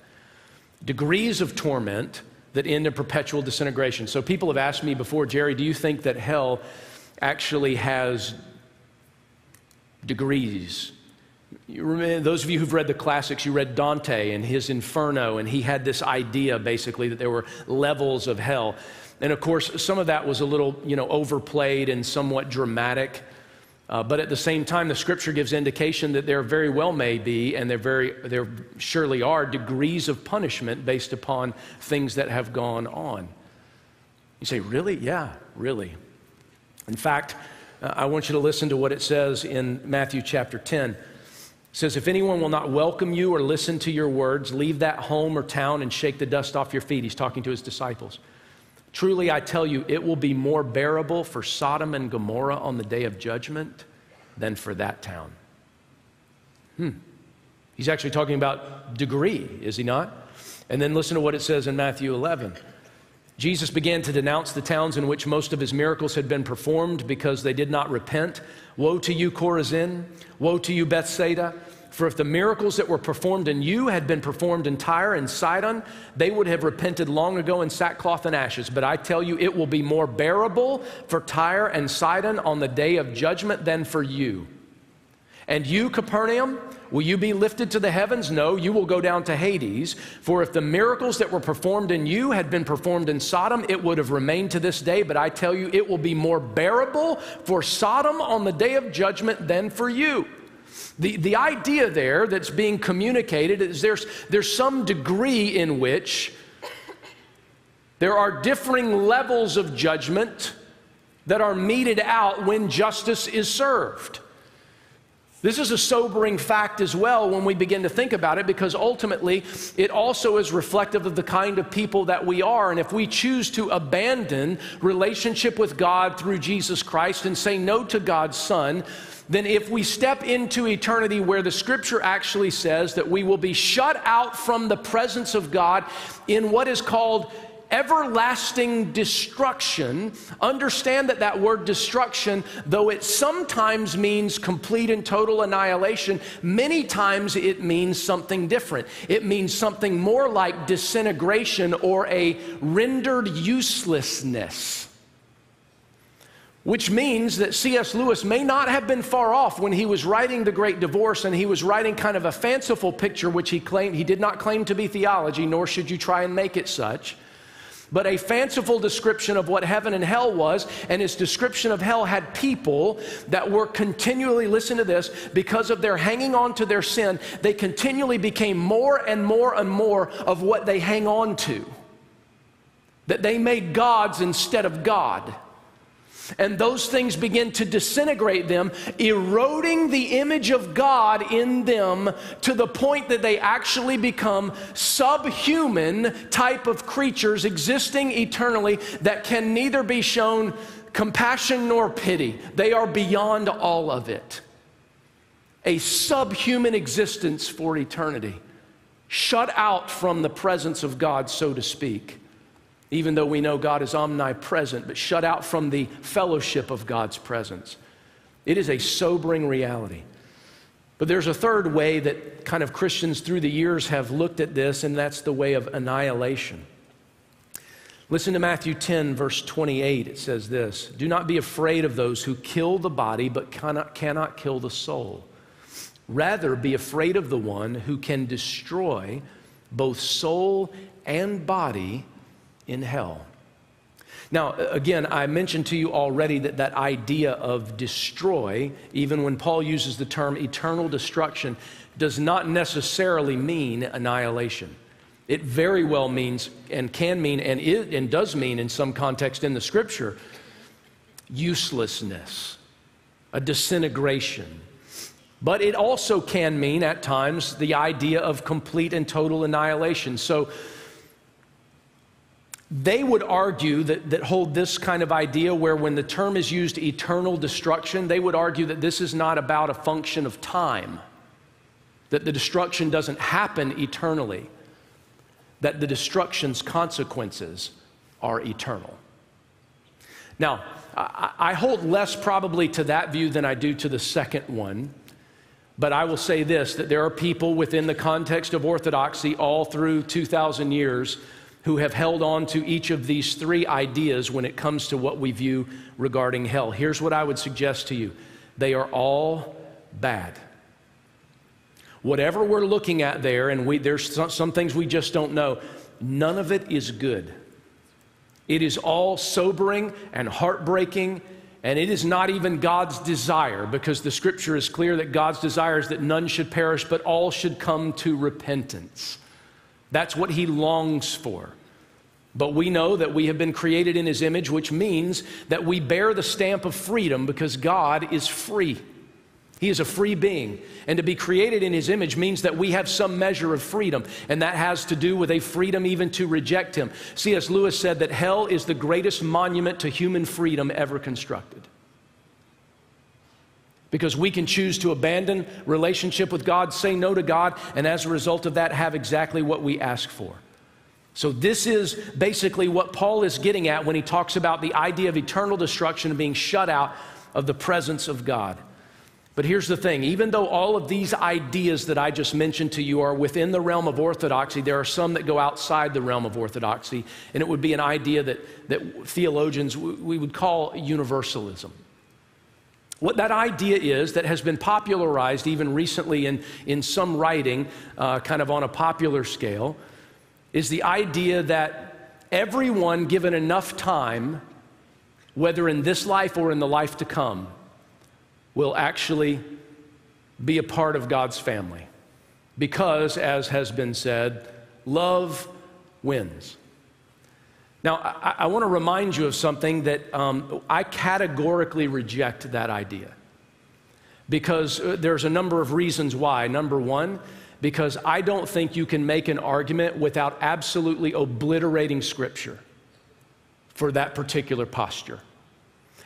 Degrees of torment that end in perpetual disintegration. So people have asked me before, Jerry, do you think that hell actually has degrees? You remember, those of you who've read the classics, you read Dante and his Inferno, and he had this idea, basically, that there were levels of hell. And, of course, some of that was a little, you know, overplayed and somewhat dramatic. Uh, but at the same time, the Scripture gives indication that there very well may be, and there very there surely are, degrees of punishment based upon things that have gone on. You say, really? Yeah, really. In fact, uh, I want you to listen to what it says in Matthew chapter ten. It says, if anyone will not welcome you or listen to your words, leave that home or town and shake the dust off your feet. He's talking to his disciples. Truly, I tell you, it will be more bearable for Sodom and Gomorrah on the day of judgment than for that town. Hmm. He's actually talking about degree, is he not? And then listen to what it says in Matthew eleven. Jesus began to denounce the towns in which most of his miracles had been performed because they did not repent. Woe to you, Chorazin! Woe to you, Bethsaida! For if the miracles that were performed in you had been performed in Tyre and Sidon, they would have repented long ago in sackcloth and ashes. But I tell you, it will be more bearable for Tyre and Sidon on the day of judgment than for you. And you, Capernaum, will you be lifted to the heavens? No, you will go down to Hades. For if the miracles that were performed in you had been performed in Sodom, it would have remained to this day. But I tell you, it will be more bearable for Sodom on the day of judgment than for you. The, the idea there that's being communicated is there's, there's some degree in which there are differing levels of judgment that are meted out when justice is served. This is a sobering fact as well when we begin to think about it, because ultimately it also is reflective of the kind of people that we are. And if we choose to abandon relationship with God through Jesus Christ and say no to God's Son, then if we step into eternity where the Scripture actually says that we will be shut out from the presence of God in what is called everlasting destruction. Understand that that word destruction, though it sometimes means complete and total annihilation, many times it means something different. It means something more like disintegration or a rendered uselessness, which means that C S Lewis may not have been far off when he was writing The Great Divorce, and he was writing kind of a fanciful picture, which he claimed, he did not claim to be theology, nor should you try and make it such, but a fanciful description of what heaven and hell was. And his description of hell had people that were continually, listen to this, because of their hanging on to their sin, they continually became more and more and more of what they hang on to. That they made gods instead of God. And those things begin to disintegrate them, eroding the image of God in them to the point that they actually become subhuman type of creatures existing eternally that can neither be shown compassion nor pity. They are beyond all of it. A subhuman existence for eternity, shut out from the presence of God, so to speak. Even though we know God is omnipresent, but shut out from the fellowship of God's presence. It is a sobering reality. But there's a third way that kind of Christians through the years have looked at this, and that's the way of annihilation. Listen to Matthew ten, verse twenty-eight. It says this, "Do not be afraid of those who kill the body, but cannot, cannot kill the soul. Rather, be afraid of the one who can destroy both soul and body in hell." Now, again, I mentioned to you already that that idea of destroy, even when Paul uses the term eternal destruction, does not necessarily mean annihilation. It very well means and can mean and, it, and does mean in some context in the scripture, uselessness, a disintegration. But it also can mean at times the idea of complete and total annihilation. So they would argue that, that hold this kind of idea where when the term is used eternal destruction, they would argue that this is not about a function of time, that the destruction doesn't happen eternally, that the destruction's consequences are eternal. Now, I, I hold less probably to that view than I do to the second one, but I will say this, that there are people within the context of orthodoxy all through two thousand years who have held on to each of these three ideas when it comes to what we view regarding hell. Here's what I would suggest to you. They are all bad. Whatever we're looking at there, and we, there's some, some things we just don't know, none of it is good. It is all sobering and heartbreaking, and it is not even God's desire, because the scripture is clear that God's desire is that none should perish, but all should come to repentance. That's what he longs for. But we know that we have been created in his image, which means that we bear the stamp of freedom because God is free. He is a free being. And to be created in his image means that we have some measure of freedom. And that has to do with a freedom even to reject him. C S Lewis said that hell is the greatest monument to human freedom ever constructed. Because we can choose to abandon relationship with God, say no to God, and as a result of that, have exactly what we ask for. So this is basically what Paul is getting at when he talks about the idea of eternal destruction and being shut out of the presence of God. But here's the thing, even though all of these ideas that I just mentioned to you are within the realm of orthodoxy, there are some that go outside the realm of orthodoxy, and it would be an idea that, that theologians, we would call universalism. What that idea is that has been popularized even recently in, in some writing, uh, kind of on a popular scale, is the idea that everyone given enough time, whether in this life or in the life to come, will actually be a part of God's family. Because, as has been said, love wins. Now, I, I want to remind you of something that um, I categorically reject that idea, because there's a number of reasons why. Number one, because I don't think you can make an argument without absolutely obliterating Scripture for that particular posture.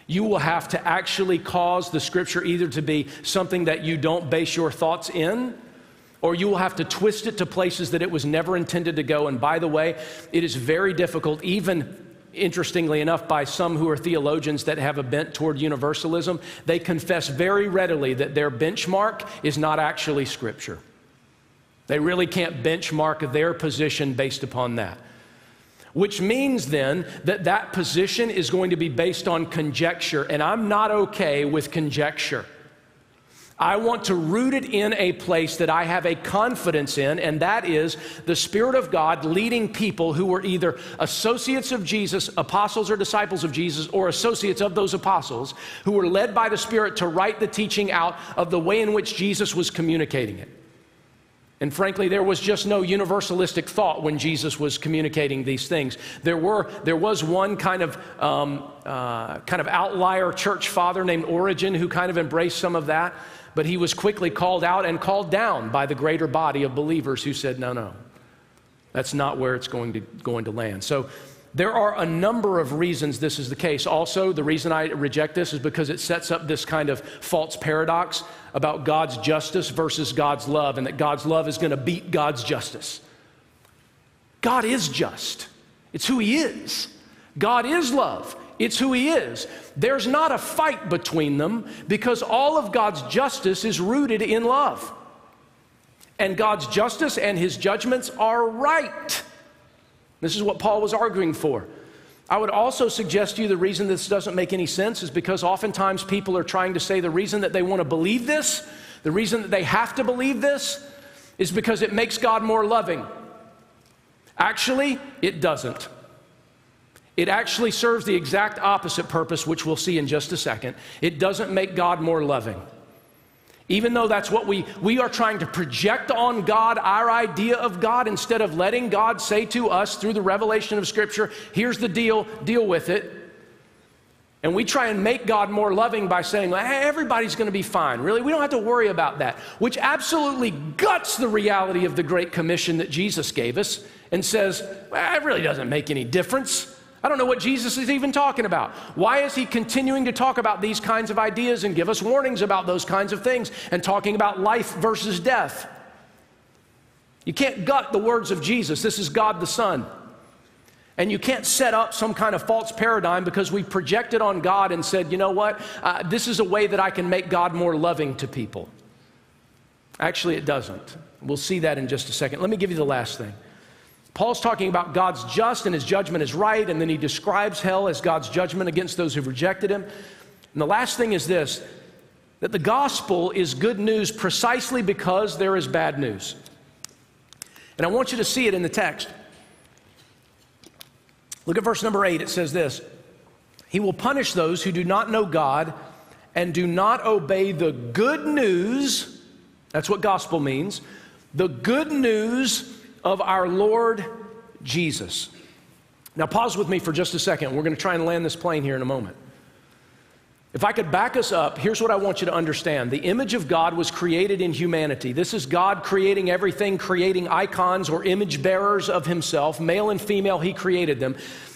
You will have to actually cause the Scripture either to be something that you don't base your thoughts in, or you will have to twist it to places that it was never intended to go. And by the way, it is very difficult, even interestingly enough, by some who are theologians that have a bent toward universalism. They confess very readily that their benchmark is not actually Scripture. They really can't benchmark their position based upon that, which means then that that position is going to be based on conjecture, and I'm not okay with conjecture. I want to root it in a place that I have a confidence in, and that is the Spirit of God leading people who were either associates of Jesus, apostles or disciples of Jesus, or associates of those apostles, who were led by the Spirit to write the teaching out of the way in which Jesus was communicating it. And frankly, there was just no universalistic thought when Jesus was communicating these things. There were there was one kind of um, uh, kind of outlier church father named Origen who kind of embraced some of that, but he was quickly called out and called down by the greater body of believers who said, "No, no, that's not where it's going to going to land." So there are a number of reasons this is the case. Also, the reason I reject this is because it sets up this kind of false paradox about God's justice versus God's love, and that God's love is going to beat God's justice. God is just. It's who He is. God is love. It's who He is. There's not a fight between them because all of God's justice is rooted in love. And God's justice and His judgments are right. This is what Paul was arguing for. I would also suggest to you the reason this doesn't make any sense is because oftentimes people are trying to say the reason that they want to believe this, the reason that they have to believe this, is because it makes God more loving. Actually, it doesn't. It actually serves the exact opposite purpose, which we'll see in just a second. It doesn't make God more loving. Even though that's what we, we are trying to project on God, our idea of God, instead of letting God say to us through the revelation of Scripture, here's the deal, deal with it. And we try and make God more loving by saying, well, hey, everybody's going to be fine. Really, we don't have to worry about that, which absolutely guts the reality of the Great Commission that Jesus gave us and says, well, it really doesn't make any difference. I don't know what Jesus is even talking about. Why is He continuing to talk about these kinds of ideas and give us warnings about those kinds of things and talking about life versus death? You can't gut the words of Jesus. This is God the Son. And you can't set up some kind of false paradigm because we projected on God and said, you know what, uh, this is a way that I can make God more loving to people. Actually, it doesn't. We'll see that in just a second. Let me give you the last thing. Paul's talking about God's just and His judgment is right, and then he describes hell as God's judgment against those who've rejected Him. And the last thing is this, that the gospel is good news precisely because there is bad news. And I want you to see it in the text. Look at verse number eight, it says this, He will punish those who do not know God and do not obey the good news, that's what gospel means, the good news of our Lord Jesus. Now pause with me for just a second. We're going to try and land this plane here in a moment. If I could back us up, here's what I want you to understand. The image of God was created in humanity. This is God creating everything, creating icons or image bearers of Himself. Male and female, He created them.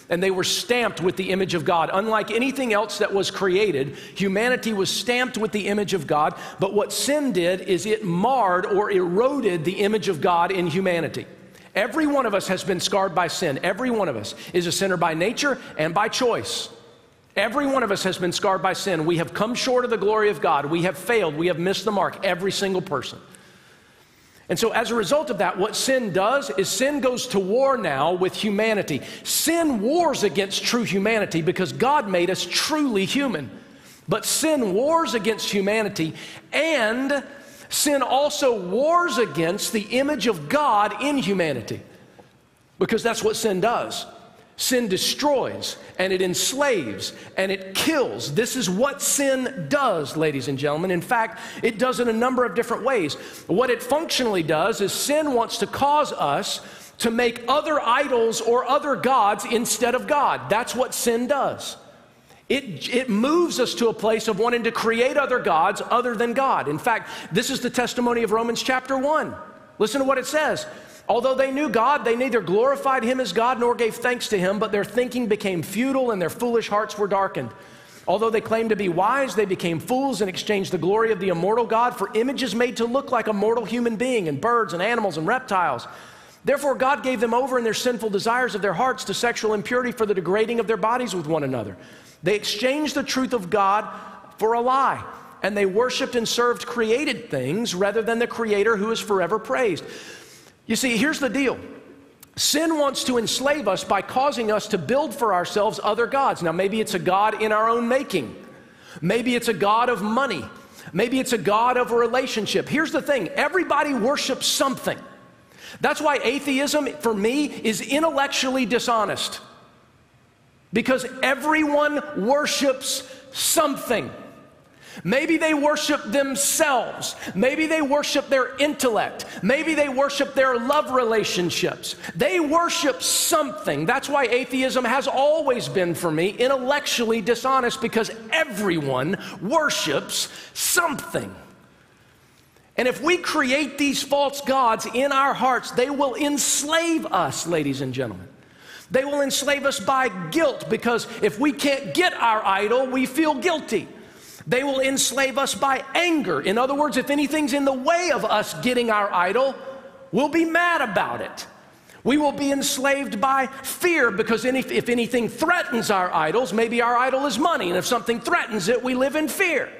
And they were stamped with the image of God. Unlike anything else that was created, humanity was stamped with the image of God. But what sin did is it marred or eroded the image of God in humanity. Every one of us has been scarred by sin. Every one of us is a sinner by nature and by choice. Every one of us has been scarred by sin. We have come short of the glory of God. We have failed. We have missed the mark, every single person. And so as a result of that, what sin does is sin goes to war now with humanity. Sin wars against true humanity because God made us truly human. But sin wars against humanity, and sin also wars against the image of God in humanity, because that's what sin does. Sin destroys, and it enslaves, and it kills. This is what sin does, ladies and gentlemen. In fact, it does it in a number of different ways. What it functionally does is sin wants to cause us to make other idols or other gods instead of God. That's what sin does. It, it moves us to a place of wanting to create other gods other than God. In fact, this is the testimony of Romans chapter one. Listen to what it says. Although they knew God, they neither glorified Him as God nor gave thanks to Him, but their thinking became futile and their foolish hearts were darkened. Although they claimed to be wise, they became fools and exchanged the glory of the immortal God for images made to look like a mortal human being and birds and animals and reptiles. Therefore, God gave them over in their sinful desires of their hearts to sexual impurity for the degrading of their bodies with one another. They exchanged the truth of God for a lie, and they worshiped and served created things rather than the Creator who is forever praised. You see, here's the deal. Sin wants to enslave us by causing us to build for ourselves other gods. Now, maybe it's a god in our own making. Maybe it's a god of money. Maybe it's a god of a relationship. Here's the thing. Everybody worships something. That's why atheism, for me, is intellectually dishonest. Because everyone worships something. Maybe they worship themselves. Maybe they worship their intellect. Maybe they worship their love relationships. They worship something. That's why atheism has always been, for me, intellectually dishonest, because everyone worships something. And if we create these false gods in our hearts, they will enslave us, ladies and gentlemen. They will enslave us by guilt, because if we can't get our idol, we feel guilty. They will enslave us by anger. In other words, if anything's in the way of us getting our idol, we'll be mad about it. We will be enslaved by fear, because any, if anything threatens our idols, maybe our idol is money, and if something threatens it, we live in fear.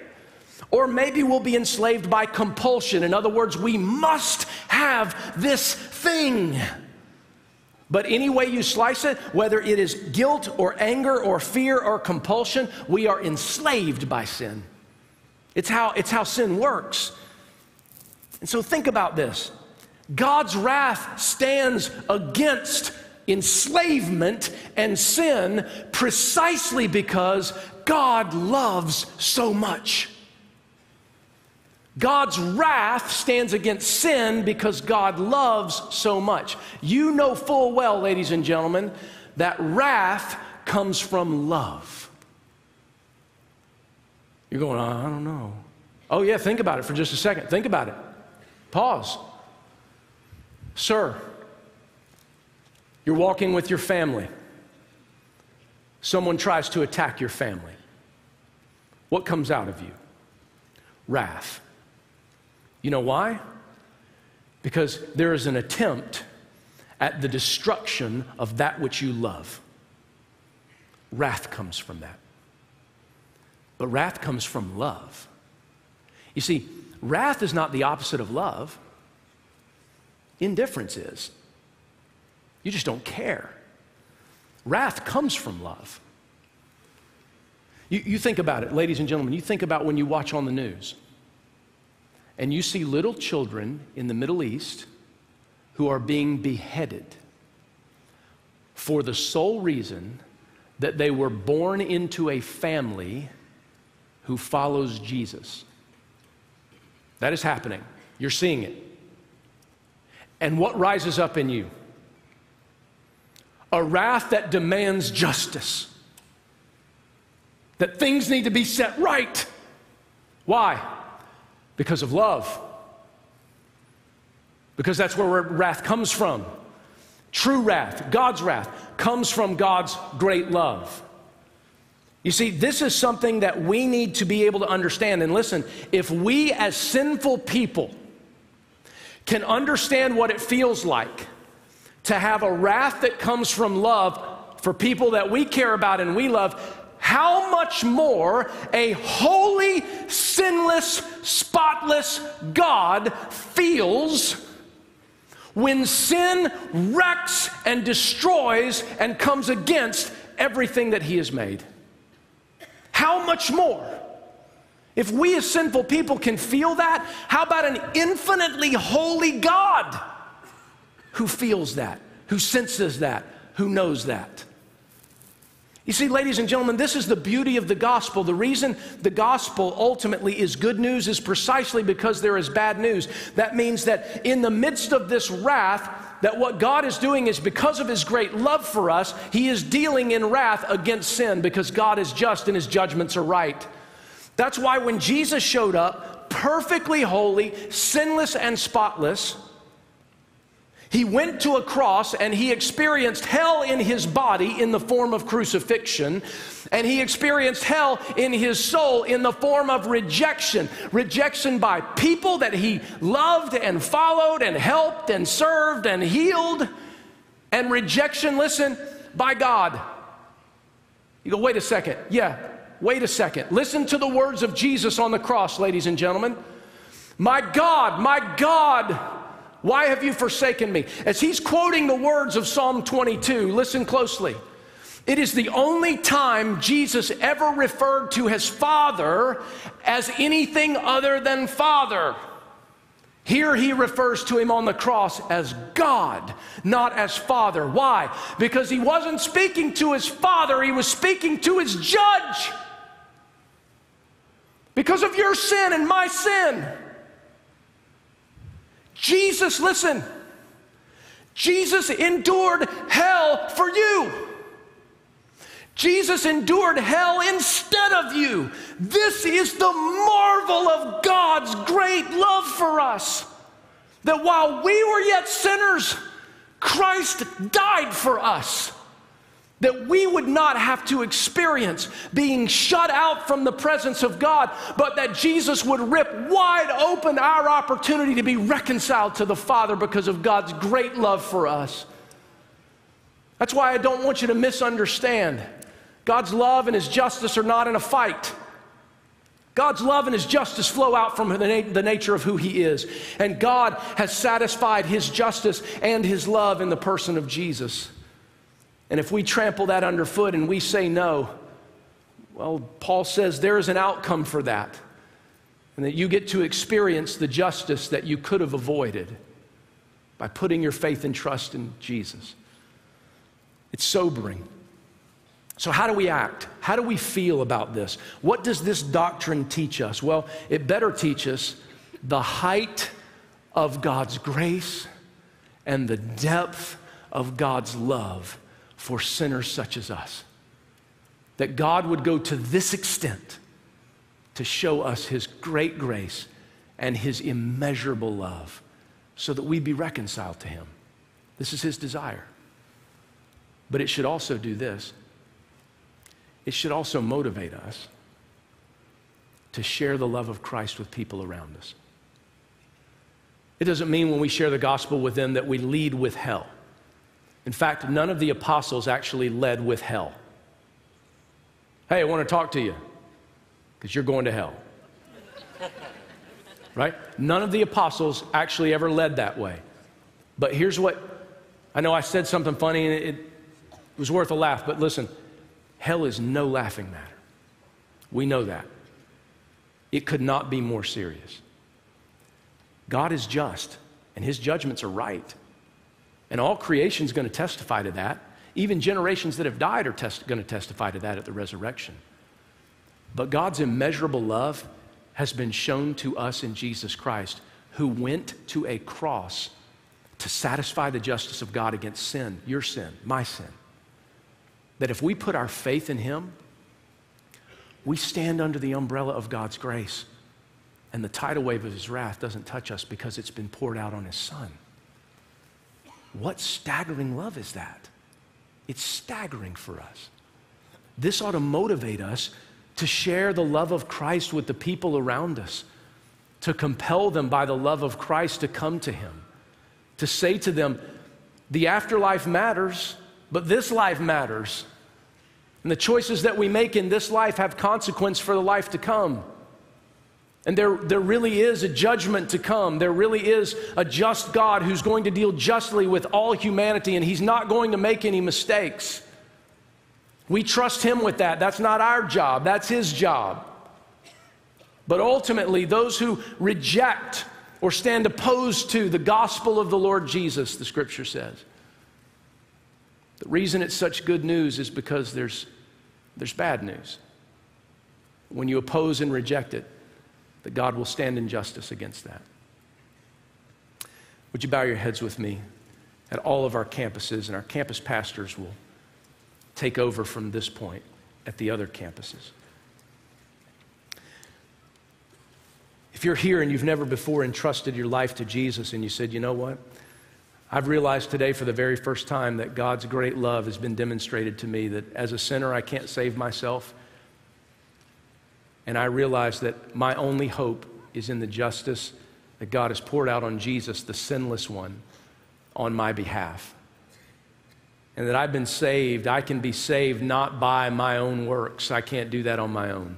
Or maybe we'll be enslaved by compulsion. In other words, we must have this thing. But any way you slice it, whether it is guilt or anger or fear or compulsion, we are enslaved by sin. It's how, it's how sin works. And so think about this. God's wrath stands against enslavement and sin precisely because God loves so much. God's wrath stands against sin because God loves so much. You know full well, ladies and gentlemen, that wrath comes from love. You're going, I don't know. Oh yeah, think about it for just a second. Think about it. Pause. Sir, you're walking with your family. Someone tries to attack your family. What comes out of you? Wrath. You know why? Because there is an attempt at the destruction of that which you love. Wrath comes from that. But wrath comes from love. You see, wrath is not the opposite of love. Indifference is. You just don't care. Wrath comes from love. You, you think about it, ladies and gentlemen, you think about when you watch on the news. And you see little children in the Middle East who are being beheaded for the sole reason that they were born into a family who follows Jesus. That is happening. You're seeing it. And what rises up in you? A wrath that demands justice. That things need to be set right. Why? Because of love. Because that's where wrath comes from. True wrath, God's wrath, comes from God's great love. You see, this is something that we need to be able to understand. And listen, if we as sinful people can understand what it feels like to have a wrath that comes from love for people that we care about and we love, how much more a holy, sinless, spotless God feels when sin wrecks and destroys and comes against everything that He has made. How much more? If we as sinful people can feel that, how about an infinitely holy God who feels that, who senses that, who knows that? You see, ladies and gentlemen, this is the beauty of the gospel. The reason the gospel ultimately is good news is precisely because there is bad news. That means that in the midst of this wrath, that what God is doing is, because of His great love for us, He is dealing in wrath against sin, because God is just and His judgments are right. That's why when Jesus showed up, perfectly holy, sinless, and spotless, He went to a cross and he experienced hell in his body in the form of crucifixion, and he experienced hell in his soul in the form of rejection. Rejection by people that he loved and followed and helped and served and healed, and rejection, listen, by God. You go, wait a second. Yeah, wait a second. Listen to the words of Jesus on the cross, ladies and gentlemen. My God, my God, why have you forsaken me? As he's quoting the words of Psalm twenty-two, listen closely. It is the only time Jesus ever referred to his Father as anything other than Father. Here he refers to him on the cross as God, not as Father. Why? Because he wasn't speaking to his Father, he was speaking to his judge. Because of your sin and my sin. Jesus, listen, Jesus endured hell for you. Jesus endured hell instead of you. This is the marvel of God's great love for us, that while we were yet sinners, Christ died for us, that we would not have to experience being shut out from the presence of God, but that Jesus would rip wide open our opportunity to be reconciled to the Father because of God's great love for us. That's why I don't want you to misunderstand. God's love and his justice are not in a fight. God's love and his justice flow out from the, na- the nature of who he is. And God has satisfied his justice and his love in the person of Jesus. And if we trample that underfoot and we say no, well, Paul says there is an outcome for that, and that you get to experience the justice that you could have avoided by putting your faith and trust in Jesus. It's sobering. So how do we act? How do we feel about this? What does this doctrine teach us? Well, it better teach us the height of God's grace and the depth of God's love for sinners such as us, that God would go to this extent to show us his great grace and his immeasurable love so that we be reconciled to him. This is his desire. But it should also do this. It should also motivate us to share the love of Christ with people around us. It doesn't mean when we share the gospel with them that we lead with hell. In fact, none of the apostles actually led with hell. Hey, I want to talk to you because you're going to hell. Right? None of the apostles actually ever led that way. But here's what, I know I said something funny and it, it was worth a laugh, but listen, hell is no laughing matter. We know that. It could not be more serious. God is just and his judgments are right. And all creation's going to testify to that. Even generations that have died are test- going to testify to that at the resurrection. But God's immeasurable love has been shown to us in Jesus Christ, who went to a cross to satisfy the justice of God against sin, your sin, my sin. That if we put our faith in him, we stand under the umbrella of God's grace. And the tidal wave of his wrath doesn't touch us because it's been poured out on his Son. What staggering love is that? It's staggering for us. This ought to motivate us to share the love of Christ with the people around us, to compel them by the love of Christ to come to him, to say to them, the afterlife matters, but this life matters. And the choices that we make in this life have consequence for the life to come. And there, there really is a judgment to come. There really is a just God who's going to deal justly with all humanity, and he's not going to make any mistakes. We trust him with that. That's not our job. That's his job. But ultimately, those who reject or stand opposed to the gospel of the Lord Jesus, the scripture says, the reason it's such good news is because there's, there's bad news. When you oppose and reject it, that God will stand in justice against that. Would you bow your heads with me? At all of our campuses, and our campus pastors will take over from this point at the other campuses. If you're here and you've never before entrusted your life to Jesus and you said, you know what? I've realized today for the very first time that God's great love has been demonstrated to me, that as a sinner, I can't save myself. And I realize that my only hope is in the justice that God has poured out on Jesus, the sinless one, on my behalf. And that I've been saved. I can be saved not by my own works. I can't do that on my own,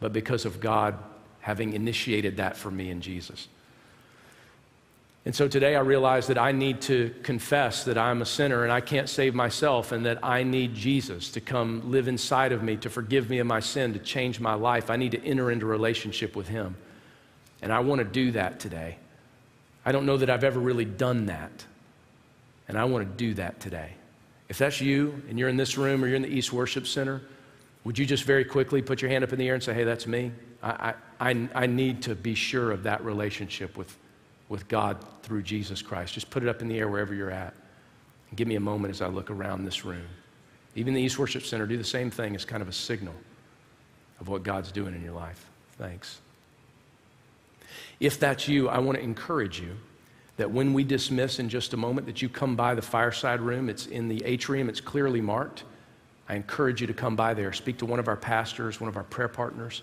but because of God having initiated that for me in Jesus. And so today I realize that I need to confess that I'm a sinner and I can't save myself, and that I need Jesus to come live inside of me, to forgive me of my sin, to change my life. I need to enter into relationship with him. And I want to do that today. I don't know that I've ever really done that. And I want to do that today. If that's you and you're in this room or you're in the East Worship Center, would you just very quickly put your hand up in the air and say, hey, that's me. I, I, I need to be sure of that relationship with, with God through Jesus Christ. Just put it up in the air wherever you're at. And give me a moment as I look around this room. Even the East Worship Center, do the same thing as kind of a signal of what God's doing in your life. Thanks. If that's you, I want to encourage you that when we dismiss in just a moment, that you come by the fireside room. It's in the atrium. It's clearly marked. I encourage you to come by there. Speak to one of our pastors, one of our prayer partners,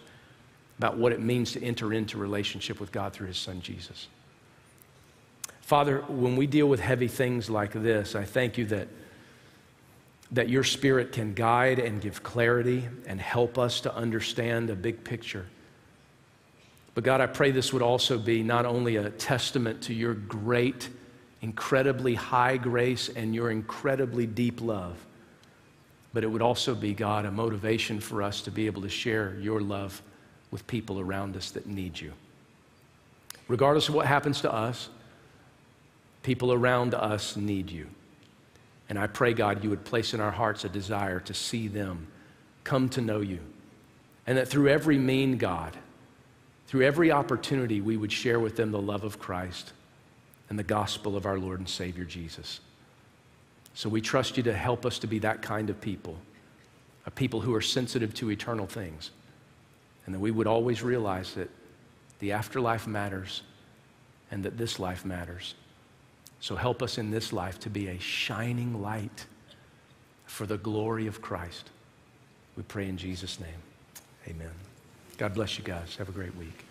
about what it means to enter into relationship with God through his son, Jesus. Father, when we deal with heavy things like this, I thank you that, that your spirit can guide and give clarity and help us to understand a big picture. But God, I pray this would also be not only a testament to your great, incredibly high grace and your incredibly deep love, but it would also be, God, a motivation for us to be able to share your love with people around us that need you. Regardless of what happens to us, people around us need you. And I pray, God, you would place in our hearts a desire to see them come to know you. And that through every mean, God, through every opportunity, we would share with them the love of Christ and the gospel of our Lord and Savior, Jesus. So we trust you to help us to be that kind of people, a people who are sensitive to eternal things, and that we would always realize that the afterlife matters and that this life matters. So help us in this life to be a shining light for the glory of Christ. We pray in Jesus' name, amen. God bless you guys. Have a great week.